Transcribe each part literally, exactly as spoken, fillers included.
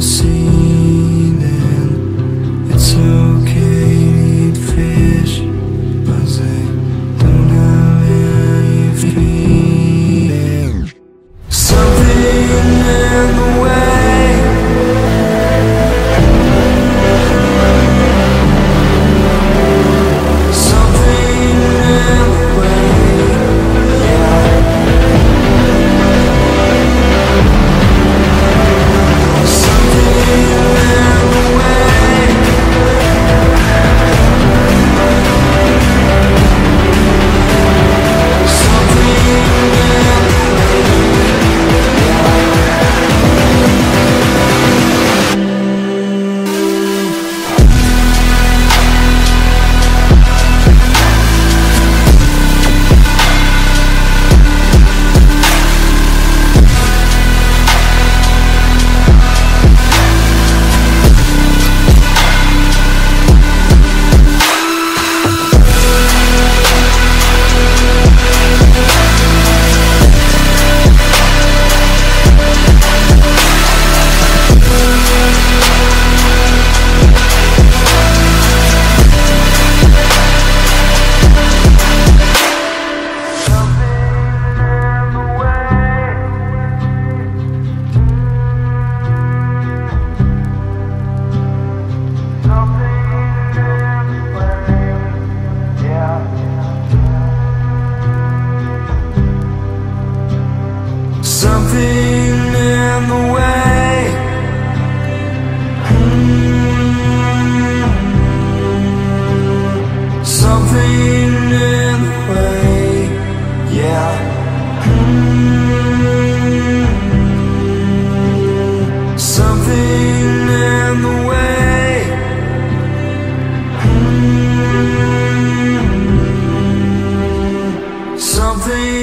Something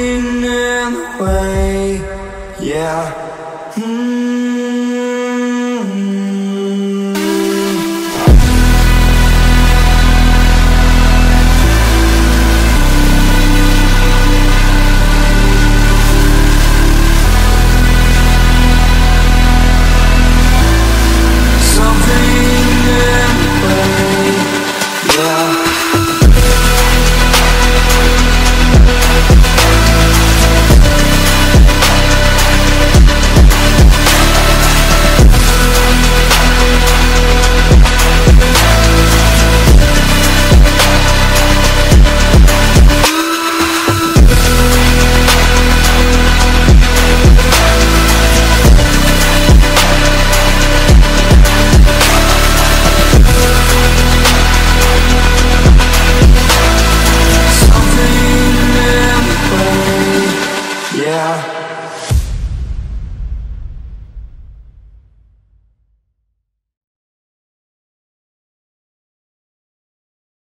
in the way, yeah.